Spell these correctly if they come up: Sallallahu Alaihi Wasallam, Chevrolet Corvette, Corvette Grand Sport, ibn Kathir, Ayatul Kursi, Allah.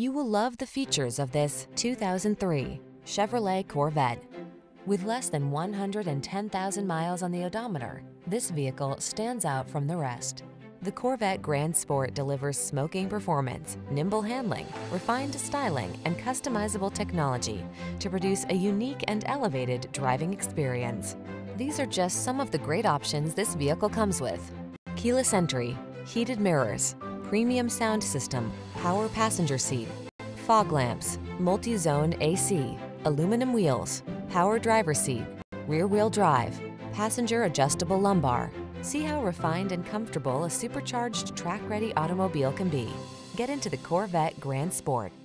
You will love the features of this 2003 Chevrolet Corvette. With less than 110,000 miles on the odometer, this vehicle stands out from the rest. The Corvette Grand Sport delivers smoking performance, nimble handling, refined styling, and customizable technology to produce a unique and elevated driving experience. These are just some of the great options this vehicle comes with: keyless entry, heated mirrors, premium sound system, power passenger seat, fog lamps, multi-zone AC, aluminum wheels, power driver seat, rear-wheel drive, passenger adjustable lumbar. See how refined and comfortable a supercharged, track-ready automobile can be. Get into the Corvette Grand Sport.